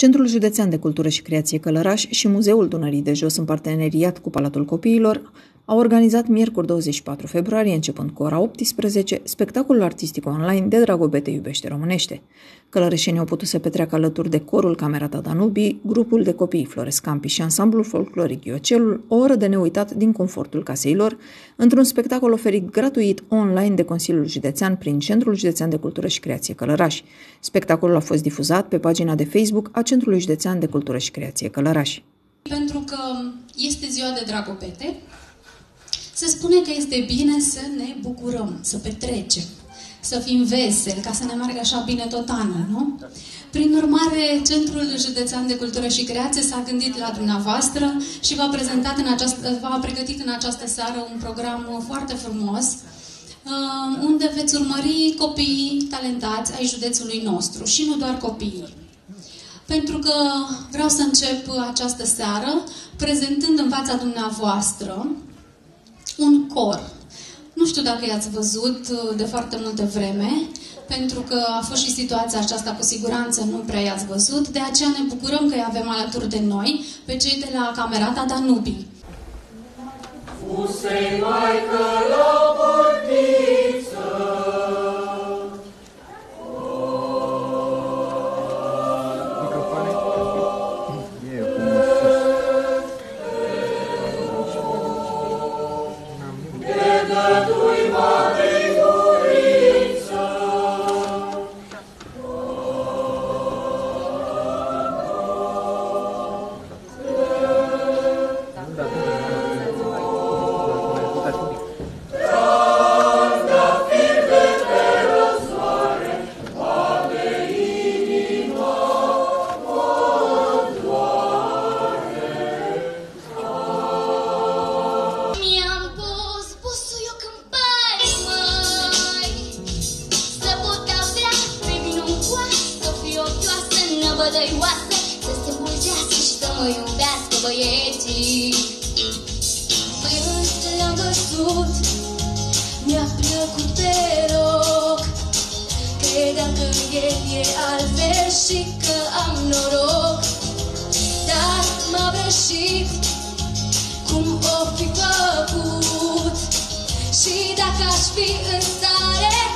Centrul Județean de Cultură și Creație Călărași și Muzeul Dunării de Jos, în parteneriat cu Palatul Copiilor, au organizat miercuri 24 februarie, începând cu ora 18, spectacolul artistic online de Dragobete iubește românește. Călărășenii au putut să petreacă alături de Corul Camerata Danubii, Grupul de Copii Flores Campi și Ansamblul folcloric Ghiocelul, o oră de neuitat din confortul casei lor, într-un spectacol oferit gratuit online de Consiliul Județean prin Centrul Județean de Cultură și Creație Călărași. Spectacolul a fost difuzat pe pagina de Facebook a Centrului Județean de Cultură și Creație Călărași. Pentru că este ziua de Dragobete, se spune că este bine să ne bucurăm, să petrecem, să fim veseli, ca să ne meargă așa bine tot anul, nu? Prin urmare, Centrul Județean de Cultură și Creație s-a gândit la dumneavoastră și v-a pregătit în această seară un program foarte frumos, unde veți urmări copiii talentați ai județului nostru și nu doar copiii. Pentru că vreau să încep această seară prezentând în fața dumneavoastră un cor. Nu știu dacă i-ați văzut de foarte multă vreme, pentru că a fost și situația aceasta, cu siguranță nu prea i-ați văzut, de aceea ne bucurăm că îi avem alături de noi pe cei de la Camerata Danubii. Usei mai să se mulțească și să mă iubească băieții. Până ce le-am văzut, mi-a plăcut pe loc. Credeam că el e altfel și că am noroc, dar m-a greșit. Cum o fi făcut? Și dacă aș fi în stare